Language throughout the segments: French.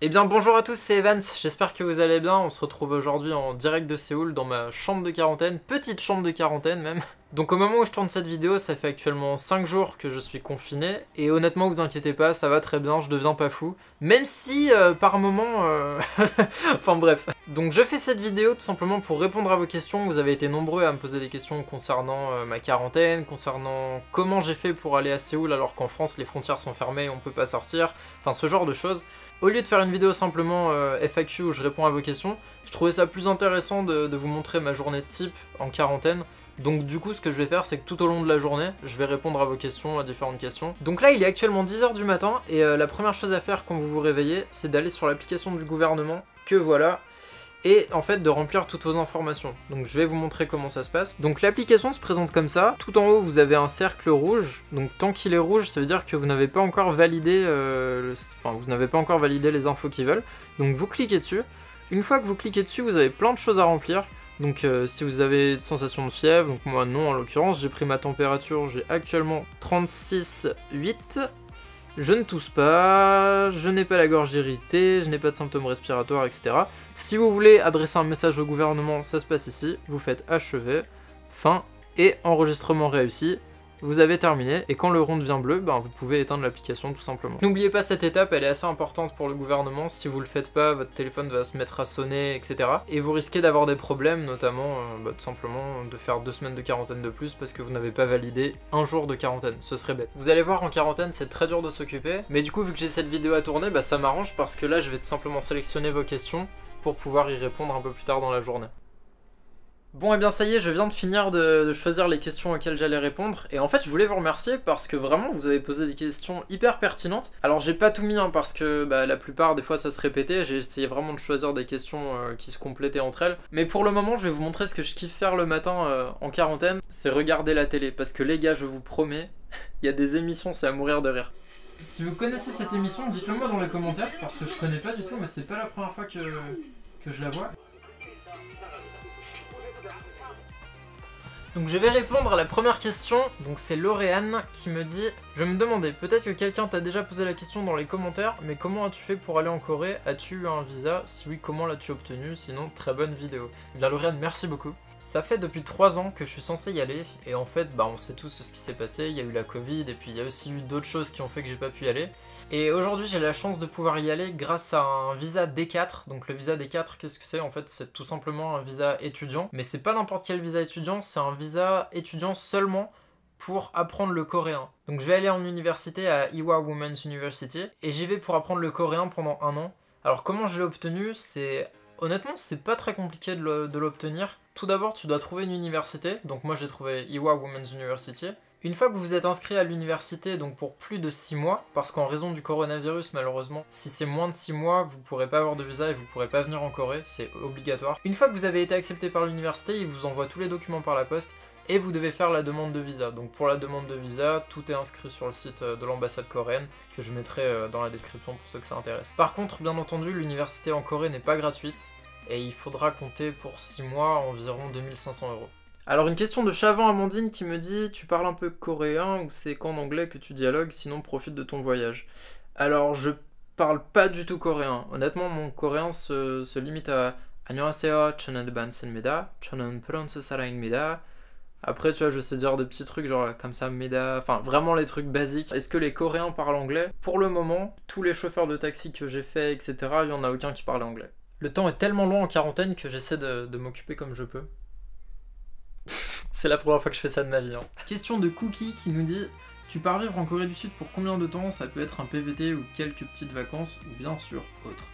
Eh bien bonjour à tous, c'est Evans, j'espère que vous allez bien. On se retrouve aujourd'hui en direct de Séoul dans ma chambre de quarantaine, petite chambre de quarantaine même. Donc au moment où je tourne cette vidéo, ça fait actuellement 5 jours que je suis confiné, et honnêtement vous inquiétez pas, ça va très bien, je deviens pas fou. Même si par moment... enfin bref. Donc je fais cette vidéo tout simplement pour répondre à vos questions. Vous avez été nombreux à me poser des questions concernant ma quarantaine, concernant comment j'ai fait pour aller à Séoul alors qu'en France les frontières sont fermées et on peut pas sortir, enfin ce genre de choses. Au lieu de faire une vidéo simplement FAQ où je réponds à vos questions, je trouvais ça plus intéressant de vous montrer ma journée type en quarantaine. Donc du coup ce que je vais faire c'est que tout au long de la journée, je vais répondre à vos questions, à différentes questions. Donc là il est actuellement 10 h du matin et la première chose à faire quand vous vous réveillez, c'est d'aller sur l'application du gouvernement, que voilà, et en fait de remplir toutes vos informations. Donc je vais vous montrer comment ça se passe. Donc l'application se présente comme ça, tout en haut vous avez un cercle rouge, donc tant qu'il est rouge ça veut dire que vous n'avez pas encore validé, vous n'avez pas encore validé les infos qu'ils veulent. Donc vous cliquez dessus, une fois que vous cliquez dessus vous avez plein de choses à remplir. Donc si vous avez une sensation de fièvre, donc moi non en l'occurrence, j'ai pris ma température, j'ai actuellement 36,8. Je ne tousse pas, je n'ai pas la gorge irritée, je n'ai pas de symptômes respiratoires, etc. Si vous voulez adresser un message au gouvernement, ça se passe ici. Vous faites achever, fin et enregistrement réussi. Vous avez terminé, et quand le rond devient bleu, ben, vous pouvez éteindre l'application tout simplement. N'oubliez pas cette étape, elle est assez importante pour le gouvernement. Si vous le faites pas, votre téléphone va se mettre à sonner, etc. Et vous risquez d'avoir des problèmes, notamment tout simplement de faire 2 semaines de quarantaine de plus parce que vous n'avez pas validé un jour de quarantaine, ce serait bête. Vous allez voir, en quarantaine c'est très dur de s'occuper, mais du coup vu que j'ai cette vidéo à tourner, bah, ça m'arrange parce que là je vais tout simplement sélectionner vos questions pour pouvoir y répondre un peu plus tard dans la journée. Bon et bien ça y est, je viens de finir de choisir les questions auxquelles j'allais répondre, et en fait je voulais vous remercier parce que vraiment vous avez posé des questions hyper pertinentes. Alors j'ai pas tout mis hein, parce que bah, la plupart des fois ça se répétait, j'ai essayé vraiment de choisir des questions qui se complétaient entre elles. Mais pour le moment je vais vous montrer ce que je kiffe faire le matin en quarantaine, c'est regarder la télé, parce que les gars je vous promets, il y a des émissions, c'est à mourir de rire. Si vous connaissez cette émission, dites-le moi dans les commentaires parce que je connais pas du tout, mais c'est pas la première fois que je la vois. Donc je vais répondre à la première question, donc c'est Lauréane qui me dit « Je me demandais, peut-être que quelqu'un t'a déjà posé la question dans les commentaires, mais comment as-tu fait pour aller en Corée? As-tu eu un visa? Si oui, comment l'as-tu obtenu? Sinon, très bonne vidéo. » Eh bien Lauréane, merci beaucoup. Ça fait depuis 3 ans que je suis censé y aller, et en fait, bah, on sait tous ce qui s'est passé, il y a eu la Covid, et puis il y a aussi eu d'autres choses qui ont fait que j'ai pas pu y aller. Et aujourd'hui, j'ai la chance de pouvoir y aller grâce à un visa D4. Donc le visa D4, qu'est-ce que c'est? En fait, c'est tout simplement un visa étudiant. Mais c'est pas n'importe quel visa étudiant, c'est un visa étudiant seulement pour apprendre le coréen. Donc je vais aller en université à Ewha Womans University, et j'y vais pour apprendre le coréen pendant 1 an. Alors comment je l'ai obtenu? C'est... Honnêtement, c'est pas très compliqué de l'obtenir. Tout d'abord, tu dois trouver une université. Donc moi, j'ai trouvé Ewha Womans University. Une fois que vous êtes inscrit à l'université, donc pour plus de 6 mois, parce qu'en raison du coronavirus, malheureusement, si c'est moins de 6 mois, vous pourrez pas avoir de visa et vous pourrez pas venir en Corée, c'est obligatoire. Une fois que vous avez été accepté par l'université, ils vous envoient tous les documents par la poste et vous devez faire la demande de visa. Donc pour la demande de visa, tout est inscrit sur le site de l'ambassade coréenne, que je mettrai dans la description pour ceux que ça intéresse. Par contre, bien entendu, l'université en Corée n'est pas gratuite et il faudra compter pour 6 mois environ 2500 €. Alors une question de Chavant Amandine qui me dit « Tu parles un peu coréen ou c'est qu'en anglais que tu dialogues, sinon profite de ton voyage ?» Alors je parle pas du tout coréen. Honnêtement, mon coréen se limite à « 안녕하세요, 저는 반갑습니다, 저는 프랑스 사람입니다 ». Après, tu vois, je sais dire des petits trucs genre comme ça, méda, enfin vraiment les trucs basiques. Est-ce que les Coréens parlent anglais? Pour le moment, tous les chauffeurs de taxi que j'ai fait, etc., il n'y en a aucun qui parle anglais. Le temps est tellement long en quarantaine que j'essaie de m'occuper comme je peux. C'est la première fois que je fais ça de ma vie. Hein. Question de Cookie qui nous dit « Tu pars vivre en Corée du Sud pour combien de temps? Ça peut être un PVT ou quelques petites vacances ou bien sûr autre. »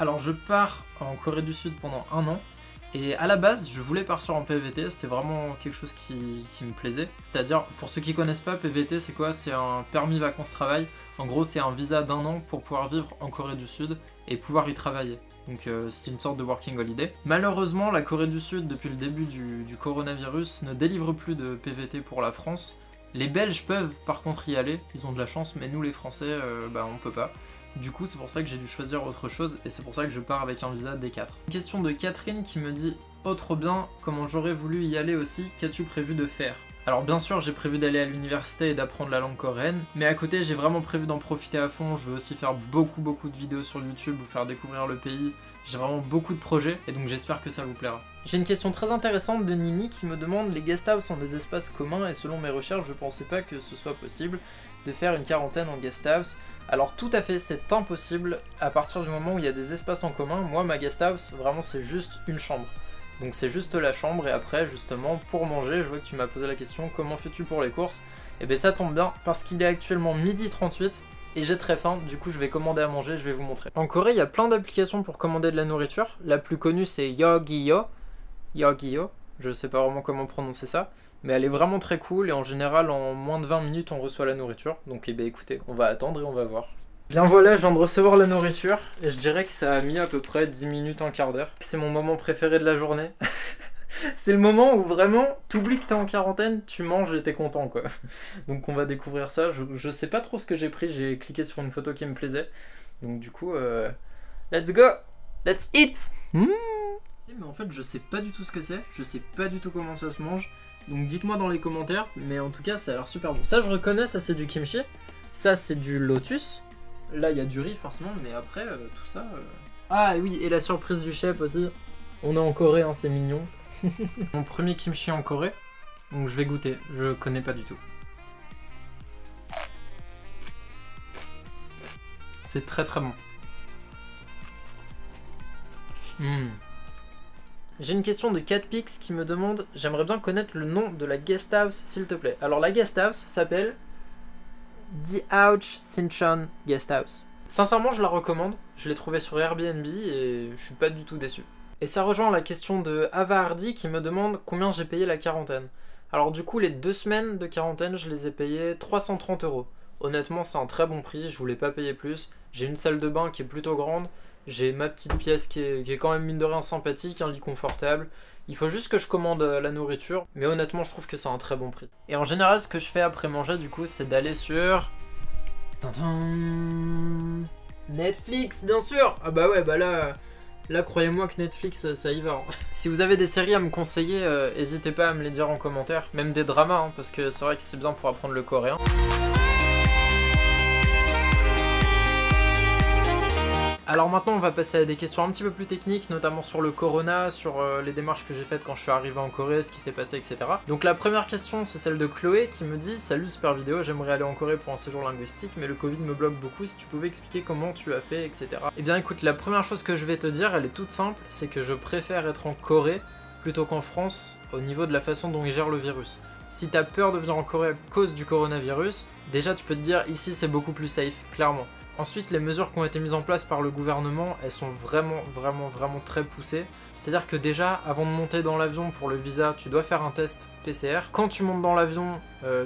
Alors je pars en Corée du Sud pendant 1 an et à la base je voulais partir en PVT, c'était vraiment quelque chose qui me plaisait. C'est-à-dire, pour ceux qui connaissent pas, PVT c'est quoi? C'est un permis vacances-travail. En gros c'est un visa d'1 an pour pouvoir vivre en Corée du Sud et pouvoir y travailler. Donc c'est une sorte de working holiday. Malheureusement, la Corée du Sud, depuis le début du coronavirus, ne délivre plus de PVT pour la France. Les Belges peuvent par contre y aller, ils ont de la chance, mais nous les Français, on peut pas. Du coup, c'est pour ça que j'ai dû choisir autre chose, et c'est pour ça que je pars avec un visa D4. Une question de Catherine qui me dit « Oh trop bien, comment j'aurais voulu y aller aussi, qu'as-tu prévu de faire ?» Alors bien sûr j'ai prévu d'aller à l'université et d'apprendre la langue coréenne, mais à côté j'ai vraiment prévu d'en profiter à fond. Je veux aussi faire beaucoup de vidéos sur YouTube, vous faire découvrir le pays. J'ai vraiment beaucoup de projets et donc j'espère que ça vous plaira. J'ai une question très intéressante de Nini qui me demande: les guest house sont des espaces communs et selon mes recherches je pensais pas que ce soit possible de faire une quarantaine en guest house. Alors tout à fait, c'est impossible à partir du moment où il y a des espaces en commun. Moi ma guest house vraiment c'est juste une chambre. Donc c'est juste la chambre et après justement pour manger, je vois que tu m'as posé la question comment fais-tu pour les courses? Et bien ça tombe bien parce qu'il est actuellement 12h38 et j'ai très faim, du coup je vais commander à manger, je vais vous montrer. En Corée il y a plein d'applications pour commander de la nourriture, la plus connue c'est Yogiyo, je sais pas vraiment comment prononcer ça, mais elle est vraiment très cool et en général en moins de 20 minutes on reçoit la nourriture, donc eh bien, écoutez, on va attendre et on va voir. Bien voilà, je viens de recevoir la nourriture et je dirais que ça a mis à peu près 10 minutes, un quart d'heure. C'est mon moment préféré de la journée. C'est le moment où vraiment t'oublies que t'es en quarantaine, tu manges et t'es content quoi. Donc on va découvrir ça. Je sais pas trop ce que j'ai pris, j'ai cliqué sur une photo qui me plaisait. Donc du coup, let's go, let's eat. Mais en fait je sais pas du tout ce que c'est, je sais pas du tout comment ça se mange. Donc dites-moi dans les commentaires, mais en tout cas ça a l'air super bon. Ça je reconnais, ça c'est du kimchi, ça c'est du lotus. Là, il y a du riz forcément, mais après, tout ça... Ah oui, et la surprise du chef aussi. On est en Corée, hein, c'est mignon. Mon premier kimchi en Corée, donc je vais goûter, je connais pas du tout. C'est très bon. J'ai une question de CatPix qui me demande: j'aimerais bien connaître le nom de la guest house, s'il te plaît. Alors la guest house s'appelle... The Ouch Sinchon Guest House. Sincèrement, je la recommande. Je l'ai trouvée sur Airbnb et je suis pas du tout déçu. Et ça rejoint la question de Ava Hardy qui me demande combien j'ai payé la quarantaine. Alors du coup, les 2 semaines de quarantaine, je les ai payées 330 €. Honnêtement, c'est un très bon prix. Je voulais pas payer plus. J'ai une salle de bain qui est plutôt grande. J'ai ma petite pièce qui est quand même mine de rien sympathique, un lit confortable. Il faut juste que je commande la nourriture, mais honnêtement je trouve que c'est un très bon prix. Et en général ce que je fais après manger du coup c'est d'aller sur... Tintin Netflix bien sûr. Ah bah ouais, bah là croyez-moi que Netflix ça y va. Hein. Si vous avez des séries à me conseiller, n'hésitez pas à me les dire en commentaire, même des dramas hein, parce que c'est vrai que c'est bien pour apprendre le coréen. Alors maintenant on va passer à des questions un petit peu plus techniques, notamment sur le corona, sur les démarches que j'ai faites quand je suis arrivé en Corée, ce qui s'est passé, etc. Donc la première question c'est celle de Chloé qui me dit: salut super vidéo, j'aimerais aller en Corée pour un séjour linguistique mais le Covid me bloque beaucoup, si tu pouvais expliquer comment tu as fait, etc. Eh bien écoute, la première chose que je vais te dire, elle est toute simple, c'est que je préfère être en Corée plutôt qu'en France au niveau de la façon dont ils gèrent le virus. Si t'as peur de venir en Corée à cause du coronavirus, déjà tu peux te dire ici c'est beaucoup plus safe, clairement. Ensuite, les mesures qui ont été mises en place par le gouvernement, elles sont vraiment très poussées. C'est-à-dire que déjà, avant de monter dans l'avion pour le visa, tu dois faire un test PCR. Quand tu montes dans l'avion,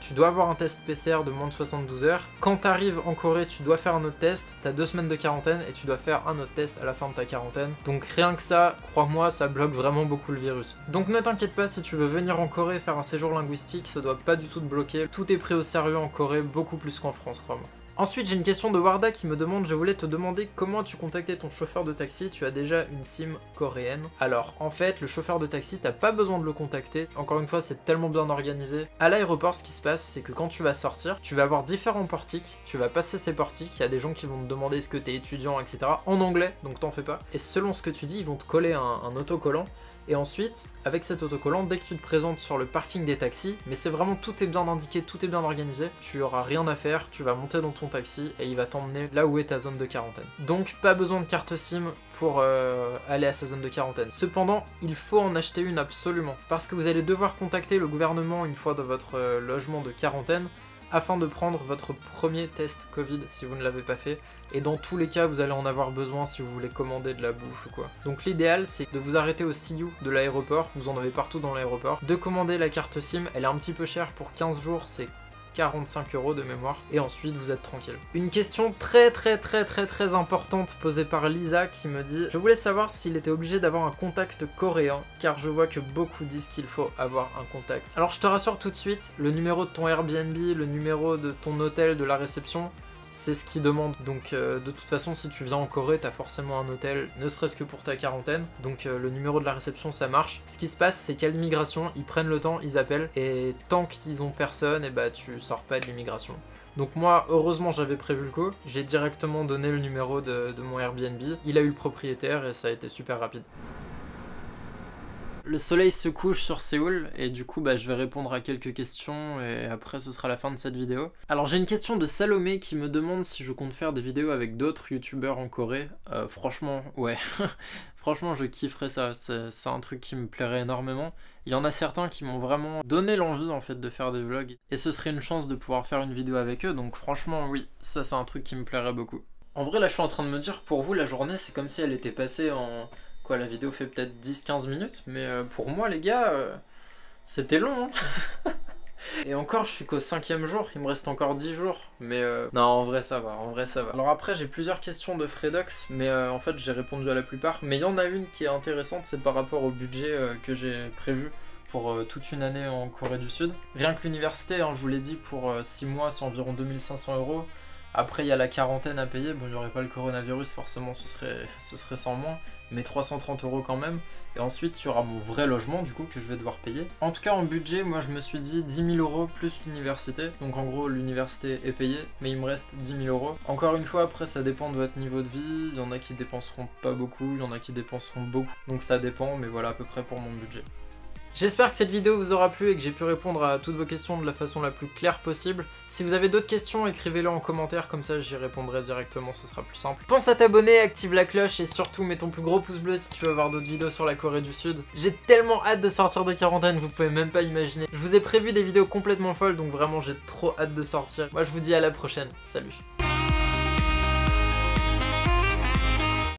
tu dois avoir un test PCR de moins de 72 heures. Quand tu arrives en Corée, tu dois faire un autre test. Tu as 2 semaines de quarantaine et tu dois faire un autre test à la fin de ta quarantaine. Donc rien que ça, crois-moi, ça bloque vraiment beaucoup le virus. Donc ne t'inquiète pas, si tu veux venir en Corée et faire un séjour linguistique, ça doit pas du tout te bloquer. Tout est pris au sérieux en Corée, beaucoup plus qu'en France, crois-moi. Ensuite, j'ai une question de Warda qui me demande: je voulais te demander comment tu contactais ton chauffeur de taxi, tu as déjà une SIM coréenne. Alors, en fait, le chauffeur de taxi, t'as pas besoin de le contacter. Encore une fois, c'est tellement bien organisé. À l'aéroport, ce qui se passe, c'est que quand tu vas sortir, tu vas avoir différents portiques, tu vas passer ces portiques, il y a des gens qui vont te demander est-ce que t'es étudiant, etc. en anglais, donc t'en fais pas. Et selon ce que tu dis, ils vont te coller un autocollant. Et ensuite, avec cet autocollant, dès que tu te présentes sur le parking des taxis, mais c'est vraiment, tout est bien indiqué, tout est bien organisé, tu auras rien à faire, tu vas monter dans ton taxi et il va t'emmener là où est ta zone de quarantaine. Donc pas besoin de carte SIM pour aller à sa zone de quarantaine. Cependant, il faut en acheter une absolument, parce que vous allez devoir contacter le gouvernement une fois dans votre logement de quarantaine, afin de prendre votre premier test Covid si vous ne l'avez pas fait. Et dans tous les cas, vous allez en avoir besoin si vous voulez commander de la bouffe ou quoi. Donc l'idéal, c'est de vous arrêter au CU de l'aéroport, vous en avez partout dans l'aéroport, de commander la carte SIM, elle est un petit peu chère, pour 15 jours, c'est 45 € de mémoire, et ensuite vous êtes tranquille. Une question très importante posée par Lisa qui me dit: je voulais savoir s'il était obligé d'avoir un contact coréen, car je vois que beaucoup disent qu'il faut avoir un contact. Alors je te rassure tout de suite, le numéro de ton Airbnb, le numéro de ton hôtel, de la réception, c'est ce qu'ils demandent. Donc de toute façon, si tu viens en Corée, t'as forcément un hôtel, ne serait-ce que pour ta quarantaine. Donc le numéro de la réception, ça marche. Ce qui se passe, c'est qu'à l'immigration, ils prennent le temps, ils appellent, et tant qu'ils ont personne, et bah tu sors pas de l'immigration. Donc moi, heureusement, j'avais prévu le coup, j'ai directement donné le numéro de mon Airbnb, il a eu le propriétaire et ça a été super rapide. Le soleil se couche sur Séoul et du coup je vais répondre à quelques questions et après ce sera la fin de cette vidéo. Alors j'ai une question de Salomé qui me demande si je compte faire des vidéos avec d'autres youtubeurs en Corée. Franchement ouais, franchement je kifferais ça, c'est un truc qui me plairait énormément. Il y en a certains qui m'ont vraiment donné l'envie en fait de faire des vlogs et ce serait une chance de pouvoir faire une vidéo avec eux, donc franchement oui, ça c'est un truc qui me plairait beaucoup. En vrai là je suis en train de me dire, pour vous la journée c'est comme si elle était passée en... la vidéo fait peut-être 10-15 minutes, mais pour moi les gars, c'était long hein. Et encore je suis qu'au 5e jour, il me reste encore 10 jours, mais non en vrai ça va, en vrai ça va. Alors après j'ai plusieurs questions de Fredox, mais en fait j'ai répondu à la plupart, mais il y en a une qui est intéressante, c'est par rapport au budget que j'ai prévu pour toute une année en Corée du Sud. Rien que l'université, hein, je vous l'ai dit, pour 6 mois c'est environ 2500 €. Après il y a la quarantaine à payer, bon il n'y aurait pas le coronavirus forcément, ce serait sans moins, mais 330 € quand même. Et ensuite il y aura mon vrai logement du coup que je vais devoir payer. En tout cas en budget, moi je me suis dit 10 000 € plus l'université, donc en gros l'université est payée, mais il me reste 10 000 €. Encore une fois après ça dépend de votre niveau de vie, il y en a qui dépenseront pas beaucoup, il y en a qui dépenseront beaucoup, donc ça dépend, mais voilà à peu près pour mon budget. J'espère que cette vidéo vous aura plu et que j'ai pu répondre à toutes vos questions de la façon la plus claire possible. Si vous avez d'autres questions, écrivez-les en commentaire, comme ça j'y répondrai directement, ce sera plus simple. Pense à t'abonner, active la cloche et surtout mets ton plus gros pouce bleu si tu veux voir d'autres vidéos sur la Corée du Sud. J'ai tellement hâte de sortir de quarantaine, vous pouvez même pas imaginer. Je vous ai prévu des vidéos complètement folles, donc vraiment j'ai trop hâte de sortir. Moi je vous dis à la prochaine, salut.